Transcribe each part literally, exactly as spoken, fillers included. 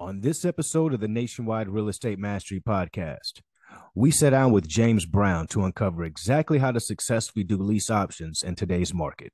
On this episode of the Nationwide Real Estate Mastery Podcast, we sat down with James Brown to uncover exactly how to successfully do lease options in today's market.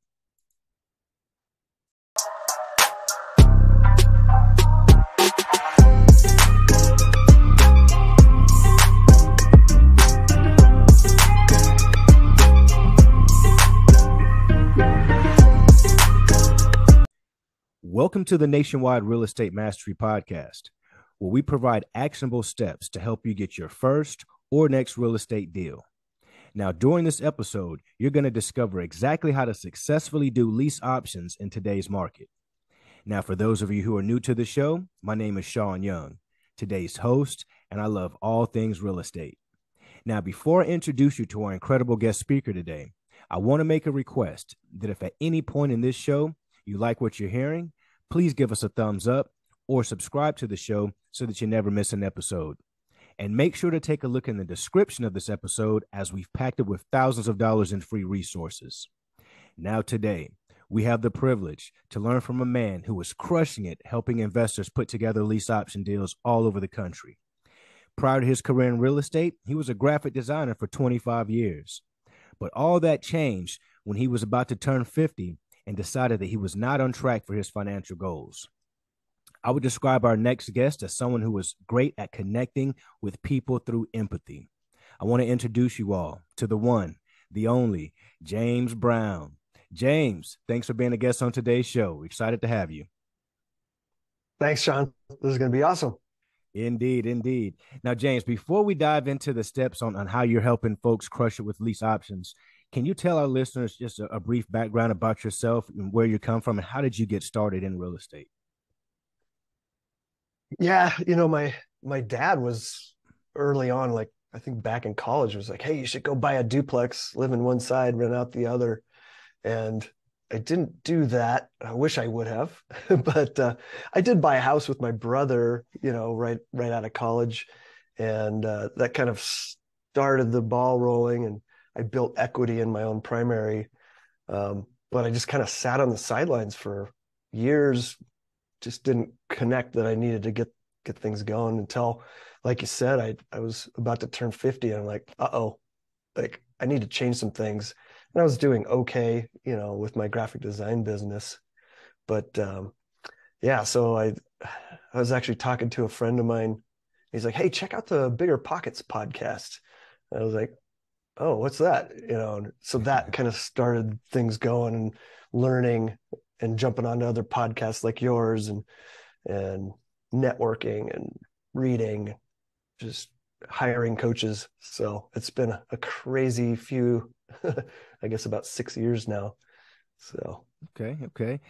Welcome to the Nationwide Real Estate Mastery Podcast, where we provide actionable steps to help you get your first or next real estate deal. Now, during this episode, you're going to discover exactly how to successfully do lease options in today's market. Now, for those of you who are new to the show, my name is Shaun Young, today's host, and I love all things real estate. Now, before I introduce you to our incredible guest speaker today, I want to make a request that if at any point in this show you like what you're hearing, please give us a thumbs up or subscribe to the show so that you never miss an episode. And make sure to take a look in the description of this episode, as we've packed it with thousands of dollars in free resources. Now today, we have the privilege to learn from a man who is crushing it, helping investors put together lease option deals all over the country. Prior to his career in real estate, he was a graphic designer for twenty-five years. But all that changed when he was about to turn fifty and decided that he was not on track for his financial goals. I would describe our next guest as someone who is great at connecting with people through empathy. I want to introduce you all to the one, the only, James Brown. James, thanks for being a guest on today's show. Excited to have you. Thanks, Shaun. This is going to be awesome. Indeed, indeed. Now, James, before we dive into the steps on, on how you're helping folks crush it with lease options, can you tell our listeners just a, a brief background about yourself and where you come from and how did you get started in real estate? Yeah, you know, my my dad was early on, like I think back in college, was like, hey, you should go buy a duplex, live in one side, rent out the other. And I didn't do that. I wish I would have, but uh, I did buy a house with my brother, you know, right, right out of college. And uh, that kind of started the ball rolling, and I built equity in my own primary, um, but I just kind of sat on the sidelines for years, just didn't connect that I needed to get get things going until, like you said, I, I was about to turn fifty. And I'm like, uh-oh, like I need to change some things. And I was doing okay, you know, with my graphic design business. But um, yeah, so I, I was actually talking to a friend of mine. He's like, hey, check out the Bigger Pockets podcast. And I was like, oh, what's that? You know, so that kind of started things going and learning and jumping onto other podcasts like yours and, and networking and reading, just hiring coaches. So it's been a crazy few, I guess about six years now. So. Okay. Okay.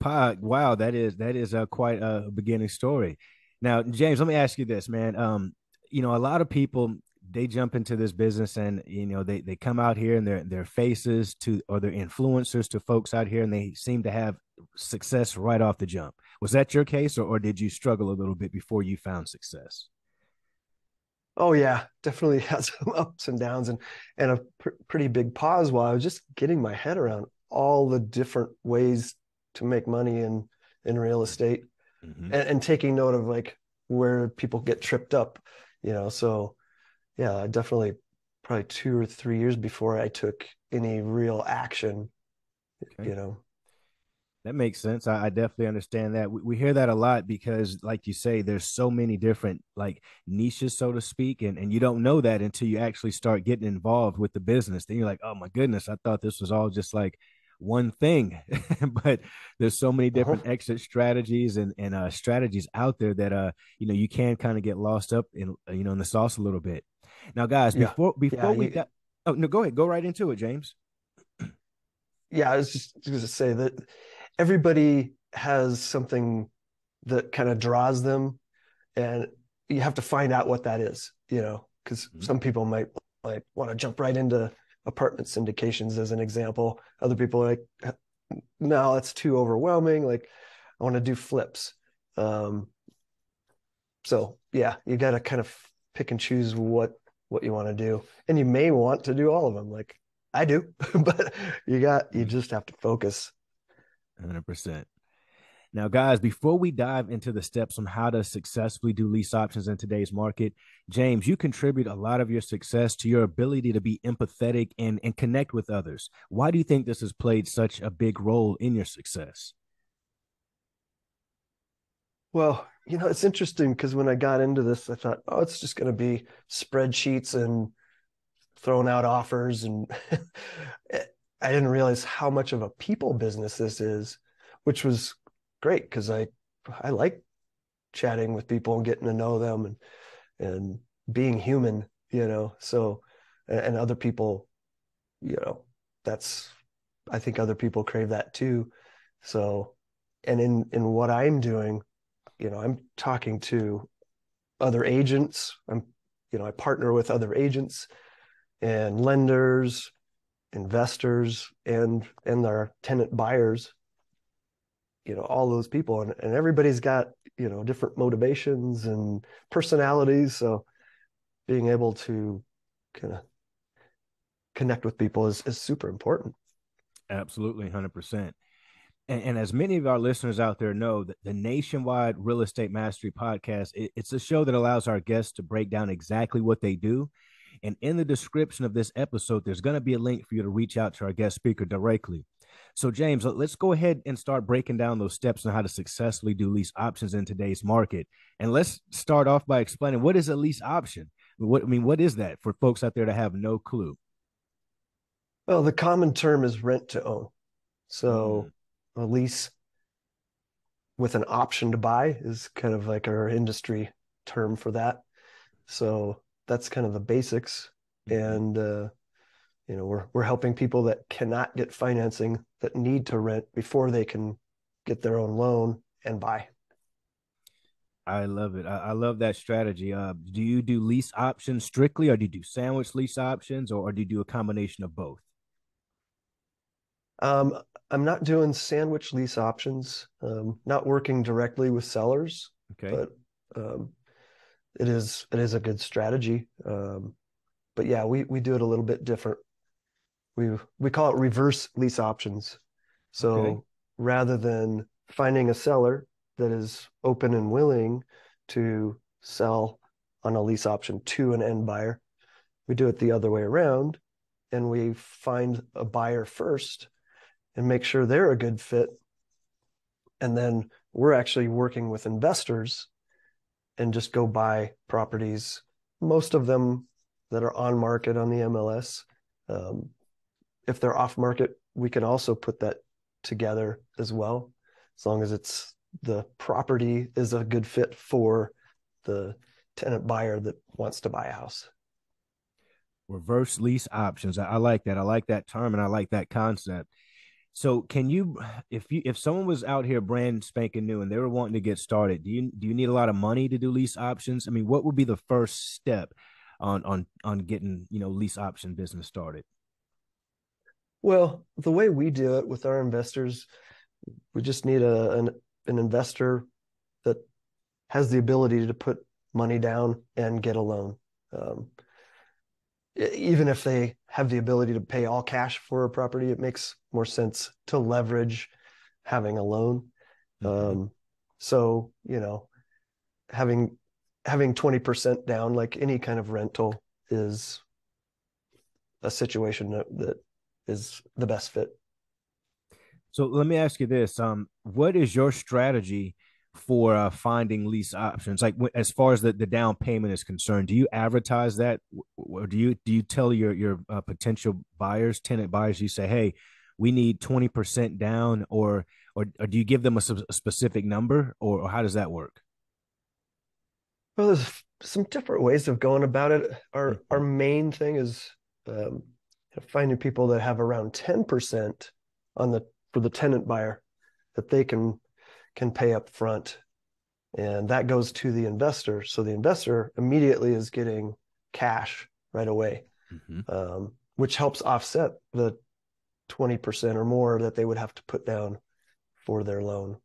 Pod, wow. That is, that is a quite a beginning story. Now, James, let me ask you this, man. Um, you know, a lot of people, they jump into this business and, you know, they, they come out here and they're, they're faces to, or they're influencers to folks out here, and they seem to have success right off the jump. Was that your case, or, or did you struggle a little bit before you found success? Oh yeah, definitely had some ups and downs and, and a pr pretty big pause while I was just getting my head around all the different ways to make money in, in real estate, mm-hmm. and, and taking note of like where people get tripped up, you know, so yeah, definitely probably two or three years before I took any real action, okay. You know. That makes sense. I, I definitely understand that. We, we hear that a lot because, like you say, there's so many different like niches, so to speak, and, and you don't know that until you actually start getting involved with the business. Then you're like, oh my goodness, I thought this was all just like one thing, but there's so many different uh-huh. exit strategies and, and uh, strategies out there that, uh, you know, you can kind of get lost up in, you know, in the sauce a little bit. Now, guys, yeah. before before yeah, we you, got, oh no, go ahead, go right into it, James. Yeah, I was just going to say that everybody has something that kind of draws them, and you have to find out what that is, you know, because mm-hmm. some people might like want to jump right into apartment syndications as an example. Other people are like, no, that's too overwhelming. Like, I want to do flips. Um, so yeah, you got to kind of pick and choose what, what you want to do. And you may want to do all of them. Like I do, but you got, you just have to focus. one hundred percent. Now, guys, before we dive into the steps on how to successfully do lease options in today's market, James, you contribute a lot of your success to your ability to be empathetic and, and connect with others. Why do you think this has played such a big role in your success? Well, you know, it's interesting because when I got into this, I thought, oh, it's just going to be spreadsheets and throwing out offers. And I didn't realize how much of a people business this is, which was great because I I like chatting with people and getting to know them and and being human, you know. So and other people, you know, that's I think other people crave that too. So and in in what I'm doing, you know, I'm talking to other agents. I'm you know, I partner with other agents and lenders, investors, and and our tenant buyers. You know, all those people and, and everybody's got, you know, different motivations and personalities. So being able to kind of connect with people is, is super important. Absolutely. one hundred percent. And, and as many of our listeners out there know, that the Nationwide Real Estate Mastery Podcast, it, it's a show that allows our guests to break down exactly what they do. And in the description of this episode, there's going to be a link for you to reach out to our guest speaker directly. So, James, let's go ahead and start breaking down those steps on how to successfully do lease options in today's market. And let's start off by explaining, what is a lease option? What I mean, what is that for folks out there that have no clue? Well, the common term is rent to own. So mm-hmm. a lease with an option to buy is kind of like our industry term for that. So that's kind of the basics. And, uh, you know, we're, we're helping people that cannot get financing, that need to rent before they can get their own loan and buy. I love it. I, I love that strategy. Uh, do you do lease options strictly, or do you do sandwich lease options, or, or do you do a combination of both? Um, I'm not doing sandwich lease options, um, not working directly with sellers, okay. but um, it is, it is a good strategy. Um, but yeah, we, we do it a little bit different. We we call it reverse lease options. So okay. rather than finding a seller that is open and willing to sell on a lease option to an end buyer, we do it the other way around, and we find a buyer first and make sure they're a good fit. And then we're actually working with investors and just go buy properties, most of them that are on market on the M L S. Um, If they're off market, we can also put that together as well, as long as it's the property is a good fit for the tenant buyer that wants to buy a house. Reverse lease options. I like that. I like that term and I like that concept. So can you, if you, if someone was out here brand spanking new and they were wanting to get started, do you, do you need a lot of money to do lease options? I mean, what would be the first step on, on, on getting, you know, lease option business started? Well, the way we do it with our investors, we just need a an, an investor that has the ability to put money down and get a loan. Um, even if they have the ability to pay all cash for a property, it makes more sense to leverage having a loan. Mm-hmm. Um, so, you know, having having twenty percent down, like any kind of rental, is a situation that, that is the best fit. So let me ask you this. Um, what is your strategy for uh, finding lease options? Like as far as the, the down payment is concerned, do you advertise that? Or do you, do you tell your, your uh, potential buyers, tenant buyers, you say, hey, we need twenty percent down, or, or, or do you give them a, a specific number, or, or how does that work? Well, there's some different ways of going about it. Our, our main thing is, um, finding people that have around ten percent on the for the tenant buyer that they can can pay up front, and that goes to the investor. So the investor immediately is getting cash right away, mm-hmm. um, which helps offset the twenty percent or more that they would have to put down for their loan.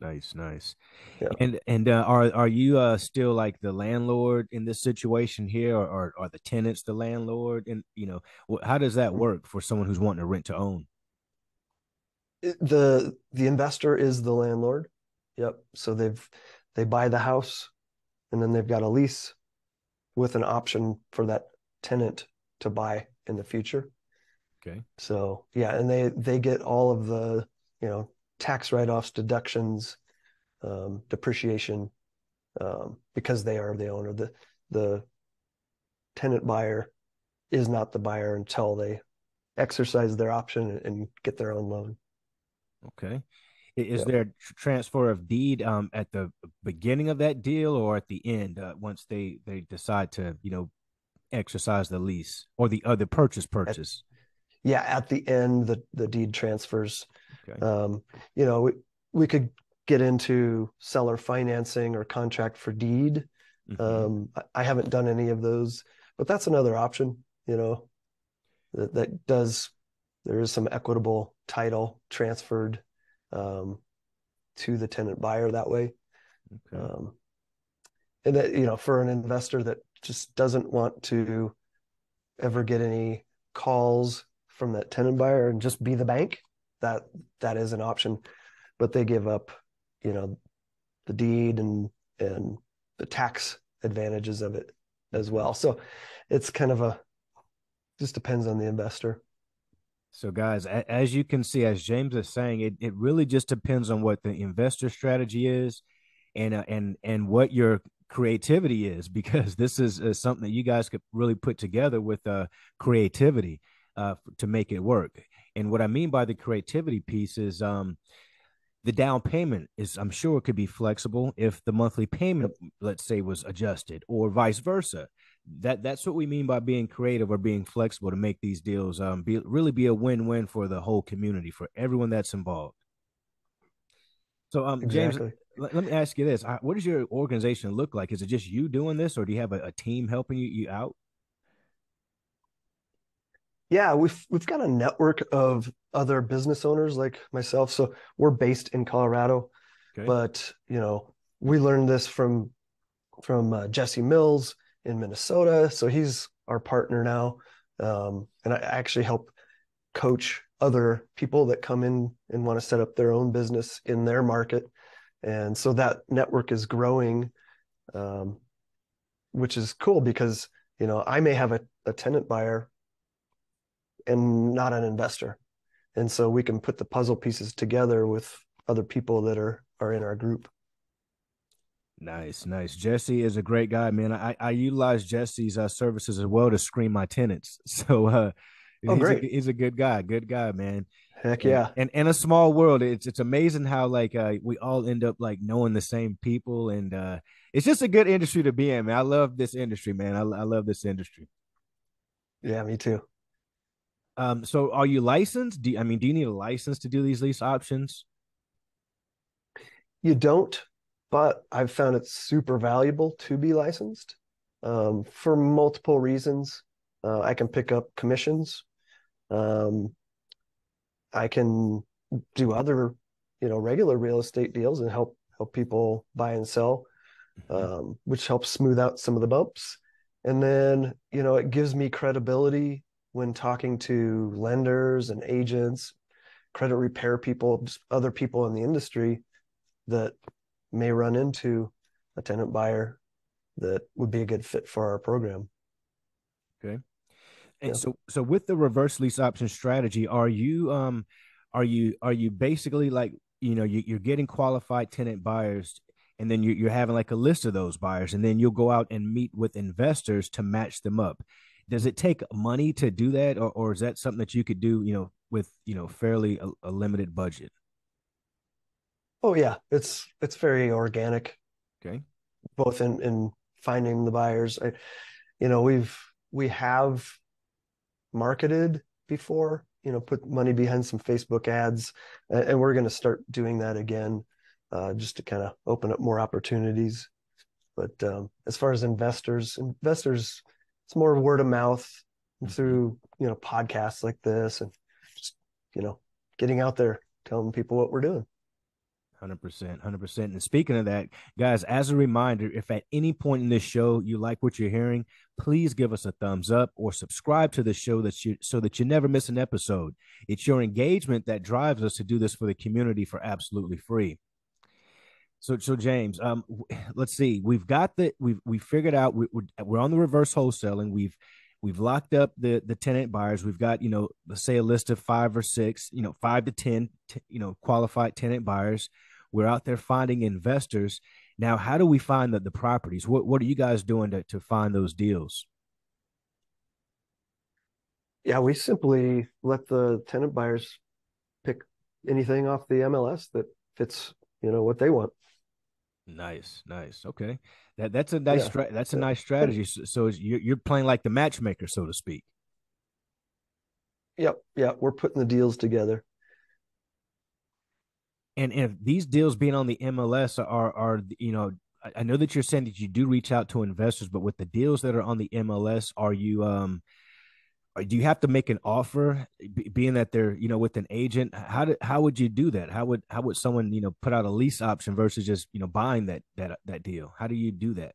Nice, nice. Yeah. And and uh, are are you uh, still like the landlord in this situation here, or, or are the tenants the landlord? And you know, how does that work for someone who's wanting to rent to own? the the investor is the landlord. Yep. So they've they buy the house, and then they've got a lease with an option for that tenant to buy in the future. Okay. So yeah, and they they get all of the, you know, tax write-offs, deductions, um, depreciation, um, because they are the owner. The the tenant buyer is not the buyer until they exercise their option and get their own loan. Okay. Is yeah. there a transfer of deed um, at the beginning of that deal or at the end, uh, once they, they decide to, you know, exercise the lease or the other purchase purchase? At, yeah. At the end, the, the deed transfers. Okay. Um, you know, we, we could get into seller financing or contract for deed. Mm-hmm. Um, I, I haven't done any of those, but that's another option, you know, that, that does, there is some equitable title transferred um, to the tenant buyer that way. Okay. Um, and that, you know, for an investor that just doesn't want to ever get any calls from that tenant buyer and just be the bank, that, that is an option, but they give up, you know, the deed and, and the tax advantages of it as well. So it's kind of a, just depends on the investor. So guys, as you can see, as James is saying, it, it really just depends on what the investor strategy is and, uh, and, and what your creativity is, because this is uh, something that you guys could really put together with uh, creativity uh, to make it work. And what I mean by the creativity piece is um, the down payment is, I'm sure it could be flexible if the monthly payment, let's say, was adjusted or vice versa. That that's what we mean by being creative or being flexible to make these deals um, be, really be a win-win for the whole community, for everyone that's involved. So, um, exactly. James, let, let me ask you this. What does your organization look like? Is it just you doing this, or do you have a, a team helping you, you out? Yeah, we've, we've got a network of other business owners like myself. So we're based in Colorado, okay. But, you know, we learned this from, from uh, Jesse Mills in Minnesota. So he's our partner now. Um, and I actually help coach other people that come in and want to set up their own business in their market. And so that network is growing, um, which is cool because, you know, I may have a, a tenant buyer and not an investor. And so we can put the puzzle pieces together with other people that are, are in our group. Nice, nice. Jesse is a great guy, man. I, I utilize Jesse's uh, services as well to screen my tenants. So uh, oh, he's, great. A, he's a good guy, good guy, man. Heck yeah. And in a small world, it's it's amazing how like uh, we all end up like knowing the same people. And uh, it's just a good industry to be in, man. I love this industry, man. I, I love this industry. Yeah, me too. Um, so are you licensed? Do you, I mean, do you need a license to do these lease options? You don't. But I've found it super valuable to be licensed um, for multiple reasons. Uh, I can pick up commissions. Um, I can do other, you know, regular real estate deals and help help people buy and sell, um, which helps smooth out some of the bumps. And then, you know, it gives me credibility when talking to lenders and agents, credit repair people, just other people in the industry that may run into a tenant buyer that would be a good fit for our program. Okay. And yeah. so, so with the reverse lease option strategy, are you, um, are you, are you basically like, you know, you, you're getting qualified tenant buyers and then you, you're having like a list of those buyers and then you'll go out and meet with investors to match them up. Does it take money to do that? Or, or is that something that you could do, you know, with, you know, fairly a, a limited budget? Oh yeah, it's it's very organic. Okay. Both in, in finding the buyers. I, you know, we've we have marketed before, you know, put money behind some Facebook ads, and, and we're going to start doing that again, uh, just to kind of open up more opportunities. But um, as far as investors, investors, it's more word of mouth through, you know, podcasts like this and just, you know, getting out there, telling people what we're doing. one hundred percent. one hundred percent. And speaking of that, guys, as a reminder, if at any point in this show you like what you're hearing, please give us a thumbs up or subscribe to the show that you, so that you never miss an episode. It's your engagement that drives us to do this for the community for absolutely free. So, so James, um, let's see. We've got the we've we figured out we, we're we're on the reverse wholesaling. We've we've locked up the the tenant buyers. We've got, you know, let's say a list of five or six, you know, five to ten, t- you know, qualified tenant buyers. We're out there finding investors. Now, how do we find the the properties? What what are you guys doing to to find those deals? Yeah, we simply let the tenant buyers pick anything off the M L S that fits, you know, what they want. Nice, nice. Okay, that that's a nice yeah. stra- that's a yeah. nice strategy. So, so you're you're playing like the matchmaker, so to speak. Yep, yeah, we're putting the deals together. And if these deals being on the M L S are are you know, I know that you're saying that you do reach out to investors, but with the deals that are on the M L S, are you um, are, do you have to make an offer, b- being that they're, you know, with an agent? How do, how would you do that? How would how would someone, you know, put out a lease option versus just, you know, buying that that that deal? How do you do that?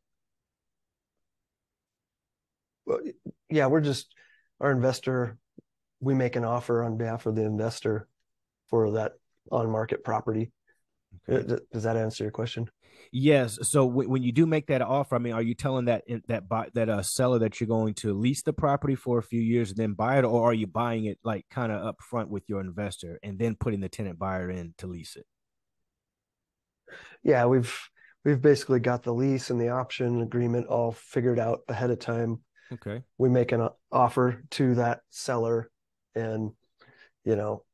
Well, yeah, we're just our investor. We make an offer on behalf of the investor for that on-market property. Okay. Does that answer your question? Yes. So w- when you do make that offer, I mean, are you telling that that buy, that uh, seller that you're going to lease the property for a few years and then buy it, or are you buying it like kind of upfront with your investor and then putting the tenant buyer in to lease it? Yeah, we've we've basically got the lease and the option agreement all figured out ahead of time. Okay. We make an offer to that seller, and you know,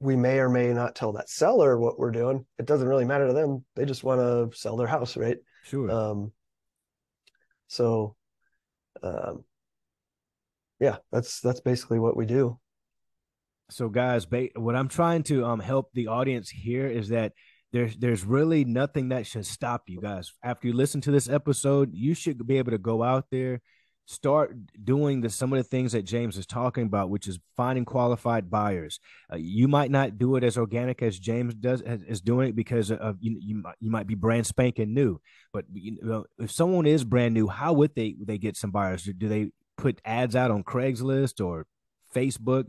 we may or may not tell that seller what we're doing. It doesn't really matter to them. They just want to sell their house, right? Sure. Um, so, um, yeah, that's that's basically what we do. So, guys, ba- what I'm trying to um, help the audience here is that there's there's really nothing that should stop you guys. After you listen to this episode, you should be able to go out there, start doing the, some of the things that James is talking about, which is finding qualified buyers. Uh, you might not do it as organic as James does is doing it because of you, you might you might be brand spanking new. But you know, if someone is brand new, how would they they get some buyers? Do they put ads out on Craigslist or Facebook?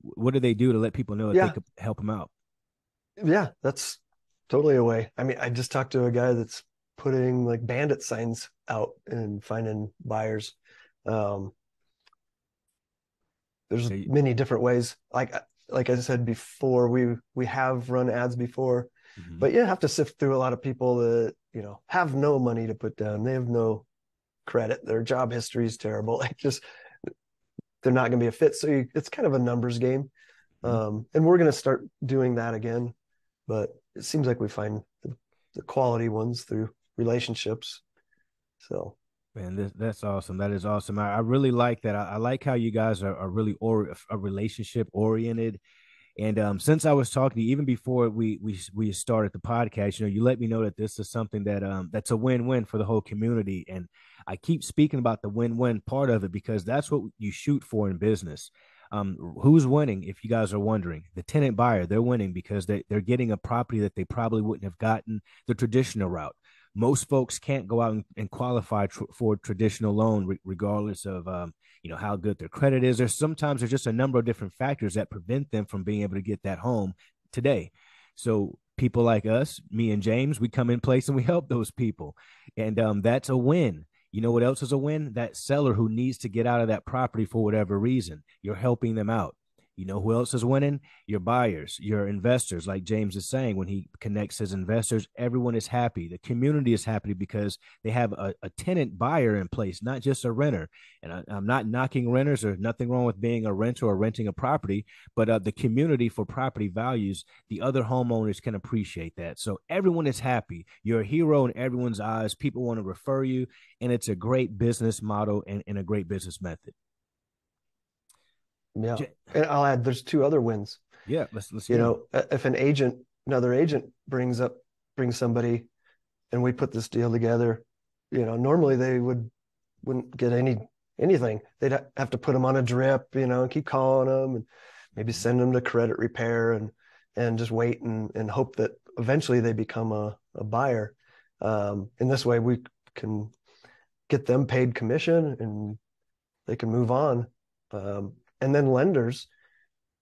What do they do to let people know that yeah. they could help them out? Yeah, that's totally a way. I mean, I just talked to a guy that's putting like bandit signs out and finding buyers. Um, there's many different ways. Like, like I said before, we, we have run ads before, mm-hmm. but you have to sift through a lot of people that, you know, have no money to put down. They have no credit. Their job history is terrible. Like just, they're not going to be a fit. So you, it's kind of a numbers game. Mm-hmm. Um, and we're going to start doing that again, but it seems like we find the, the quality ones through relationships. So. Man, this, that's awesome. That is awesome. I, I really like that. I, I like how you guys are, are really or, are relationship oriented. And um, since I was talking to you, even before we, we we started the podcast, you know, you let me know that this is something that um that's a win-win for the whole community. And I keep speaking about the win-win part of it because that's what you shoot for in business. Um, who's winning? If you guys are wondering, the tenant buyer, they're winning because they they're getting a property that they probably wouldn't have gotten the traditional route. Most folks can't go out and, and qualify tr- for a traditional loan, re- regardless of, um, you know, how good their credit is. There's sometimes there's just a number of different factors that prevent them from being able to get that home today. So people like us, me and James, we come in place and we help those people. And um, that's a win. You know what else is a win? That seller who needs to get out of that property for whatever reason, you're helping them out. You know who else is winning? Your buyers, your investors. Like James is saying, when he connects his investors, everyone is happy. The community is happy because they have a, a tenant buyer in place, not just a renter. And I, I'm not knocking renters. There's nothing wrong with being a renter or renting a property, but uh, the community for property values, the other homeowners can appreciate that. So everyone is happy. You're a hero in everyone's eyes. People want to refer you, and it's a great business model and, and a great business method. Yeah, and I'll add, there's two other wins. Yeah, let's let's. You know, it. if an agent, another agent brings up, brings somebody, and we put this deal together, you know, normally they would wouldn't get any anything. They'd have to put them on a drip, you know, and keep calling them, and maybe send them to credit repair and and just wait and, and hope that eventually they become a, a buyer. Um, and this way we can get them paid commission and they can move on. Um, and then lenders,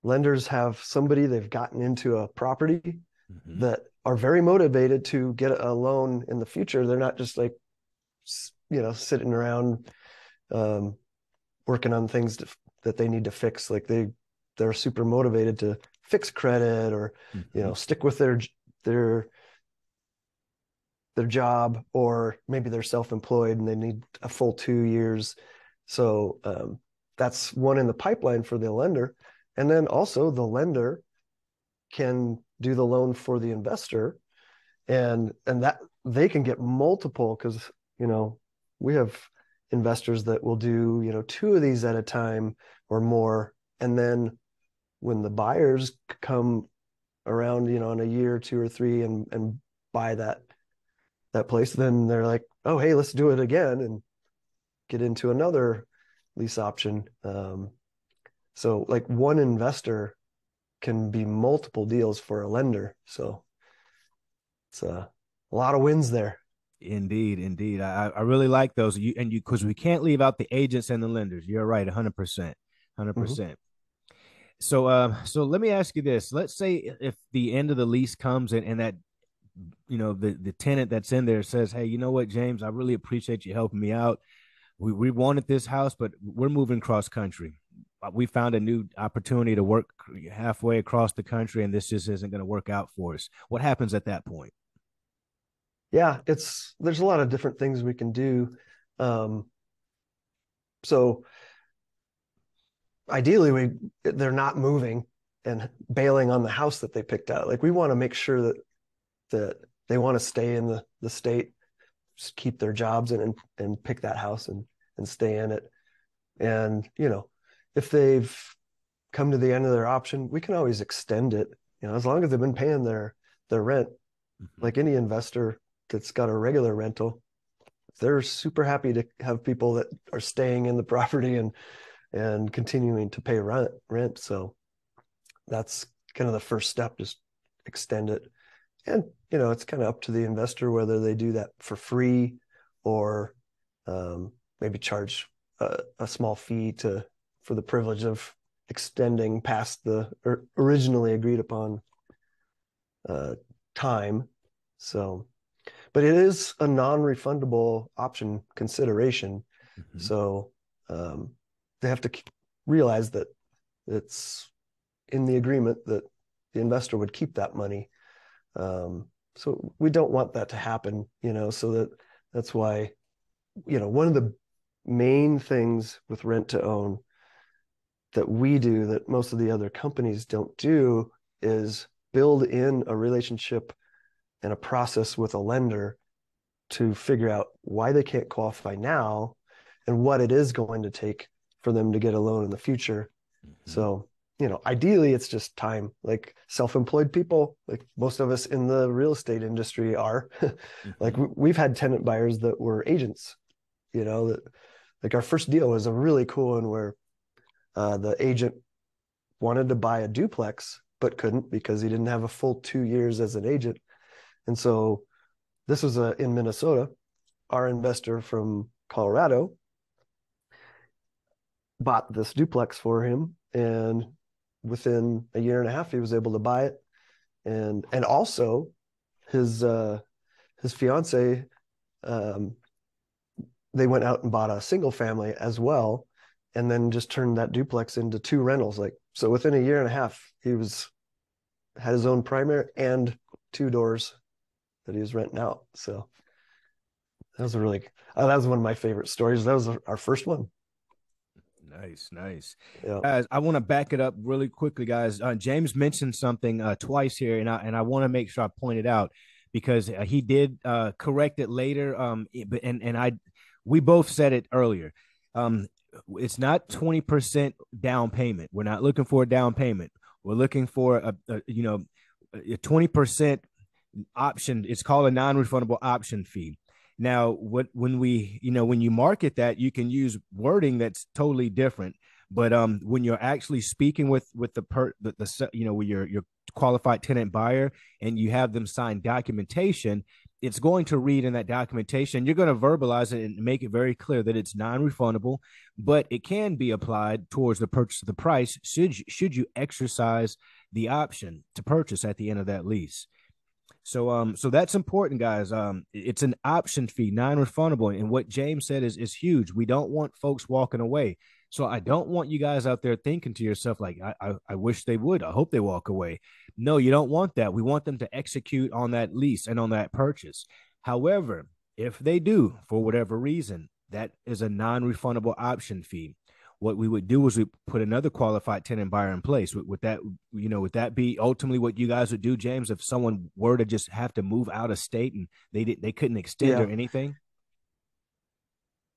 lenders have somebody they've gotten into a property mm-hmm. that are very motivated to get a loan in the future. They're not just like, you know, sitting around um, working on things to, that they need to fix. Like they, they're super motivated to fix credit or, mm-hmm. you know, stick with their, their, their job, or maybe they're self-employed and they need a full two years. So um, that's one in the pipeline for the lender. And then also the lender can do the loan for the investor, and, and that they can get multiple, because, you know, we have investors that will do, you know, two of these at a time or more. And then when the buyers come around, you know, in a year, two or three and, and buy that, that place, then they're like, oh, hey, let's do it again and get into another lease option. Um, so like one investor can be multiple deals for a lender. So it's a, a lot of wins there. Indeed. Indeed. I, I really like those. You and you, cause we can't leave out the agents and the lenders. You're right. A hundred percent, hundred percent. So, um, uh, so let me ask you this. Let's say if the end of the lease comes and, and that, you know, the, the tenant that's in there says, hey, you know what, James, I really appreciate you helping me out. We we wanted this house, but we're moving cross country. We found a new opportunity to work halfway across the country, and this just isn't going to work out for us. What happens at that point? Yeah, it's, there's a lot of different things we can do. Um, so ideally we, they're not moving and bailing on the house that they picked out. Like we want to make sure that, that they want to stay in the, the state, just keep their jobs and, and, and pick that house and, and stay in it. And, you know, if they've come to the end of their option, we can always extend it, you know, as long as they've been paying their, their rent, mm-hmm. like any investor that's got a regular rental, they're super happy to have people that are staying in the property and, and continuing to pay rent rent. So that's kind of the first step, just extend it. And, you know, it's kind of up to the investor whether they do that for free or um, maybe charge a, a small fee to, for the privilege of extending past the or originally agreed upon uh, time. So, but it is a non-refundable option consideration. Mm-hmm. So um, they have to realize that it's in the agreement that the investor would keep that money. Um, so we don't want that to happen, you know, so that that's why, you know, one of the main things with rent to own that we do that most of the other companies don't do is build in a relationship and a process with a lender to figure out why they can't qualify now and what it is going to take for them to get a loan in the future. Mm-hmm. So, you know, ideally it's just time. Like self-employed people, like most of us in the real estate industry are like, we've had tenant buyers that were agents, you know, that like our first deal was a really cool one where uh, the agent wanted to buy a duplex, but couldn't because he didn't have a full two years as an agent. And so this was a, in Minnesota, our investor from Colorado bought this duplex for him, and within a year and a half, he was able to buy it. And, and also his, uh, his fiance, um, they went out and bought a single family as well. And then just turned that duplex into two rentals. Like, so within a year and a half, he was, had his own primary and two doors that he was renting out. So that was a really, oh, that was one of my favorite stories. That was our first one. Nice, nice. Yep. Guys, I want to back it up really quickly, guys. Uh, James mentioned something uh, twice here, and I and I want to make sure I point it out because uh, he did uh, correct it later. Um, and and I, we both said it earlier. Um, it's not twenty percent down payment. We're not looking for a down payment. We're looking for a, a you know a twenty percent option. It's called a non-refundable option fee. Now, what, when we, you know, when you market that, you can use wording that's totally different. But um, when you're actually speaking with with the per the, the you know, with your your qualified tenant buyer and you have them sign documentation, it's going to read in that documentation, you're going to verbalize it and make it very clear that it's non-refundable, but it can be applied towards the purchase of the price should you, should you exercise the option to purchase at the end of that lease. So um, so that's important, guys. Um, it's an option fee, non-refundable. And what James said is, is huge. We don't want folks walking away. So I don't want you guys out there thinking to yourself, like, I, I, I wish they would. I hope they walk away. No, you don't want that. We want them to execute on that lease and on that purchase. However, if they do, for whatever reason, that is a non-refundable option fee. What we would do is we put another qualified tenant buyer in place. Would, would that, you know, would that be ultimately what you guys would do, James, if someone were to just have to move out of state and they didn't, they couldn't extend yeah. or anything?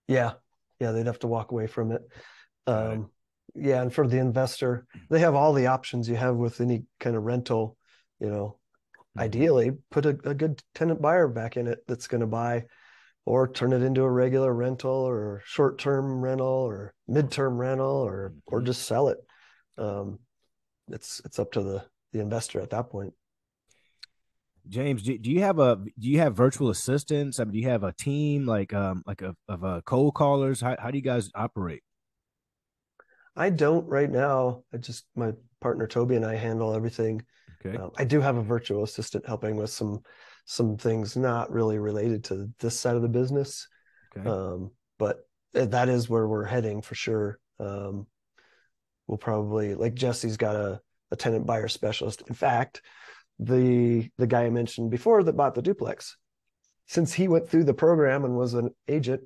Yeah. Yeah. They'd have to walk away from it. Um, right. Yeah. And for the investor, they have all the options you have with any kind of rental, you know, mm-hmm. ideally put a, a good tenant buyer back in it that's going to buy or turn it into a regular rental or short-term rental or mid-term rental or or just sell it. Um, it's it's up to the, the investor at that point. James, do, do you have a do you have virtual assistants? I mean, do you have a team like um like a, of uh, cold callers? How how do you guys operate? I don't right now. I just my partner Toby and I handle everything. Okay. Um, I do have a virtual assistant helping with some. some things not really related to this side of the business. Okay. Um, but that is where we're heading for sure. Um, we'll probably, like Jesse's got a, a tenant buyer specialist. In fact, the the guy I mentioned before that bought the duplex, since he went through the program and was an agent,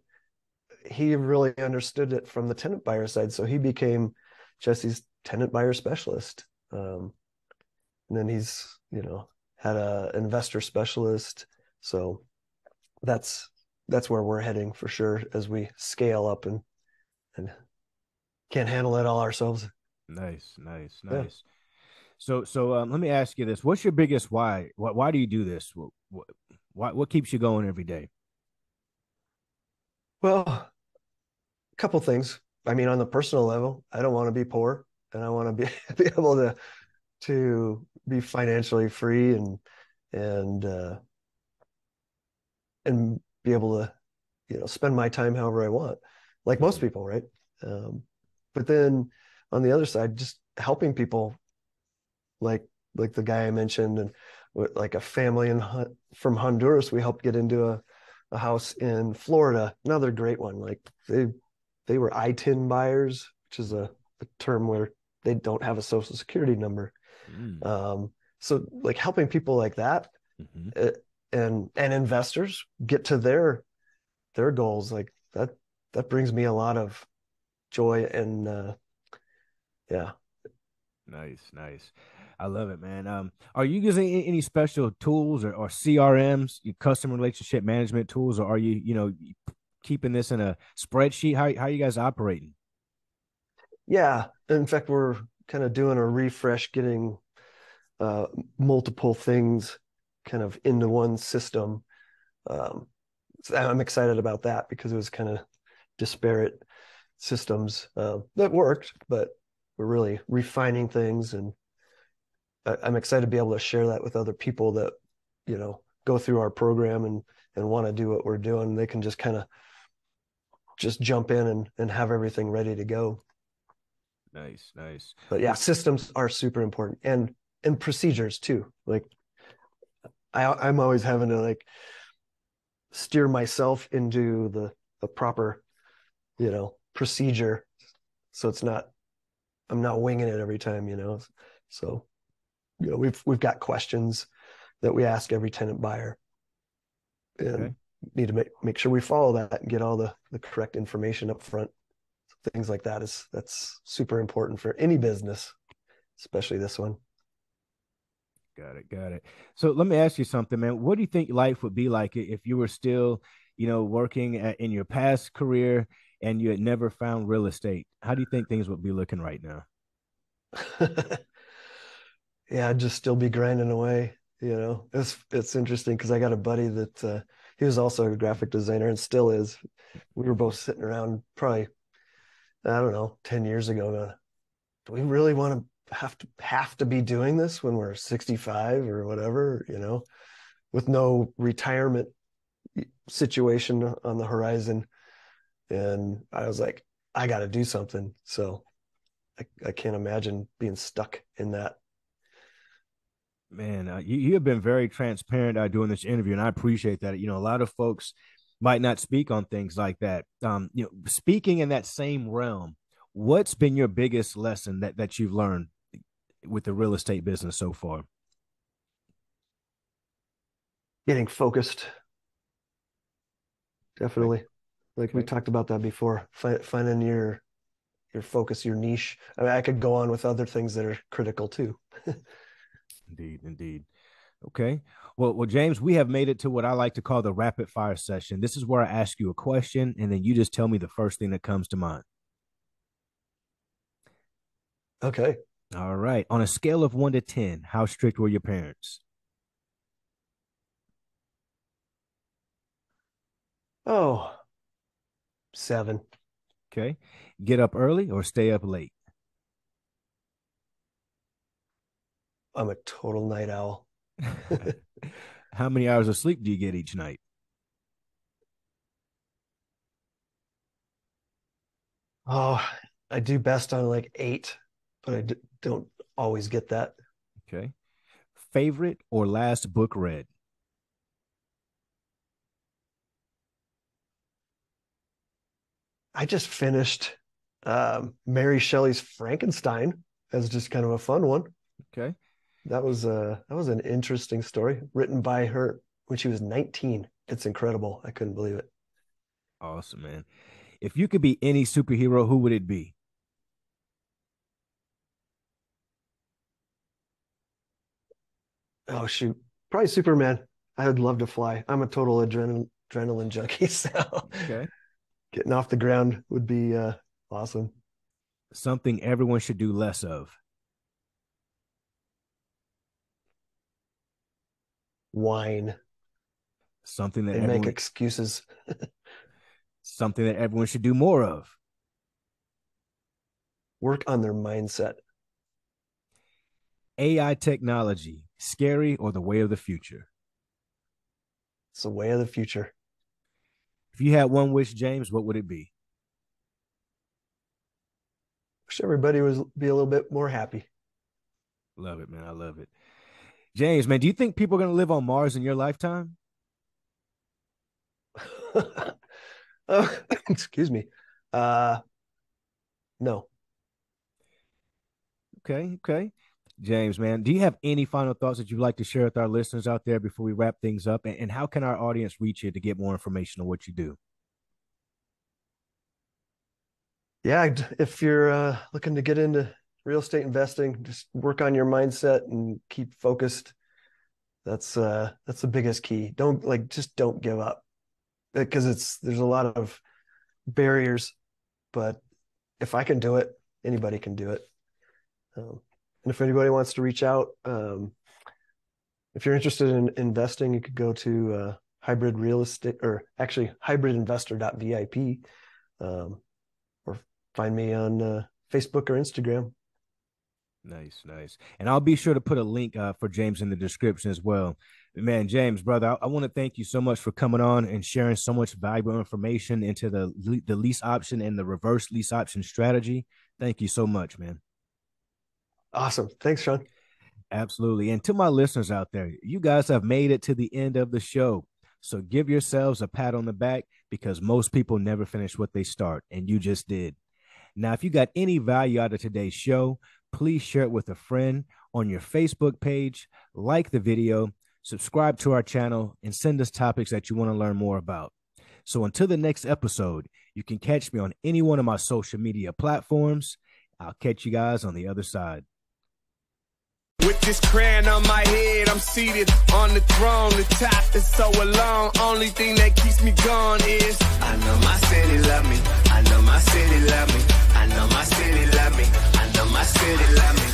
he really understood it from the tenant buyer side. So he became Jesse's tenant buyer specialist. Um, and then he's, you know, had a investor specialist. So that's, that's where we're heading for sure as we scale up and, and can't handle it all ourselves. Nice, nice, nice. Yeah. So, so um, let me ask you this. What's your biggest why? Why, why do you do this? What, what, what keeps you going every day? Well, a couple things. I mean, on the personal level, I don't want to be poor and I want to be, be able to, to be financially free and, and, uh, and be able to, you know, spend my time however I want, like most people. Right. Um, but then on the other side, just helping people like, like the guy I mentioned and with like a family in, from Honduras, we helped get into a, a house in Florida, another great one. Like they, they were I T I N buyers, which is a, a term where they don't have a social security number. Mm. Um, so like helping people like that mm-hmm. uh, and, and investors get to their, their goals. Like that, that brings me a lot of joy and, uh, yeah. Nice. Nice. I love it, man. Um, are you using any special tools or, or C R Ms, your customer relationship management tools, or are you, you know, keeping this in a spreadsheet? How, how are you guys operating? Yeah. In fact, we're kind of doing a refresh, getting uh, multiple things kind of into one system. Um, so I'm excited about that because it was kind of disparate systems uh, that worked, but we're really refining things. And I I'm excited to be able to share that with other people that, you know, go through our program and, and want to do what we're doing. They can just kind of just jump in and, and have everything ready to go. Nice, nice. But yeah, systems are super important and, and procedures too. Like I, I'm always having to like steer myself into the, the proper, you know, procedure. So it's not, I'm not winging it every time, you know? So, you know, we've, we've got questions that we ask every tenant buyer and okay. need to make, make sure we follow that and get all the, the correct information up front. Things like that is that's super important for any business, especially this one. Got it. Got it. So let me ask you something, man. What do you think life would be like if you were still, you know, working at, in your past career and you had never found real estate? How do you think things would be looking right now? Yeah, I'd just still be grinding away. You know, it's, it's interesting because I got a buddy that uh, he was also a graphic designer and still is. We were both sitting around probably I don't know, ten years ago, do we really want to have to have to be doing this when we're sixty-five or whatever, you know, with no retirement situation on the horizon. And I was like, I got to do something. So I, I can't imagine being stuck in that. Man, uh, you, you have been very transparent uh, doing this interview, and I appreciate that. You know, a lot of folks might not speak on things like that. Um, you know, speaking in that same realm, what's been your biggest lesson that, that you've learned with the real estate business so far? Getting focused. Definitely. Like we talked about that before, Find, finding your, your focus, your niche. I mean, I could go on with other things that are critical too. Indeed. Indeed. Okay. Well, well, James, we have made it to what I like to call the rapid fire session. This is where I ask you a question and then you just tell me the first thing that comes to mind. Okay. All right. On a scale of one to ten, how strict were your parents? Oh, seven. Okay. Get up early or stay up late? I'm a total night owl. How many hours of sleep do you get each night? Oh, I do best on like eight, but I d don't always get that. Okay. Favorite or last book read? I just finished um, Mary Shelley's Frankenstein as just kind of a fun one. Okay. That was a, that was an interesting story written by her when she was nineteen. It's incredible. I couldn't believe it. Awesome, man. If you could be any superhero, who would it be? Oh, shoot. Probably Superman. I would love to fly. I'm a total adrenaline, adrenaline junkie. So okay. Getting off the ground would be uh, awesome. Something everyone should do less of. Wine. Something that they everyone, make excuses. Something that everyone should do more of. Work on their mindset. A I technology, scary or the way of the future? It's the way of the future. If you had one wish, James, what would it be? Wish everybody would be a little bit more happy. Love it, man. I love it. James, man, do you think people are going to live on Mars in your lifetime? uh, excuse me. Uh, no. Okay, okay. James, man, do you have any final thoughts that you'd like to share with our listeners out there before we wrap things up? And, and how can our audience reach you to get more information on what you do? Yeah, if you're uh, looking to get into real estate investing, just work on your mindset and keep focused. That's uh, that's the biggest key. Don't like, just don't give up, because it's, there's a lot of barriers, but if I can do it, anybody can do it. Um, and if anybody wants to reach out, um, if you're interested in investing, you could go to uh, hybrid real estate, or actually hybrid investor dot V I P, um, or find me on uh, Facebook or Instagram. Nice, nice. And I'll be sure to put a link uh, for James in the description as well. Man, James, brother, I, I want to thank you so much for coming on and sharing so much valuable information into the, the lease option and the reverse lease option strategy. Thank you so much, man. Awesome. Thanks, Shaun. Absolutely. And to my listeners out there, you guys have made it to the end of the show. So give yourselves a pat on the back, because most people never finish what they start, and you just did. Now, if you got any value out of today's show, please share it with a friend on your Facebook page, like the video, subscribe to our channel, and send us topics that you want to learn more about. So until the next episode, you can catch me on any one of my social media platforms. I'll catch you guys on the other side. With this crown on my head, I'm seated on the throne. The top is so alone. Only thing that keeps me going is I know my city love me. I know my city love me. I know my city love me. I know my city love me.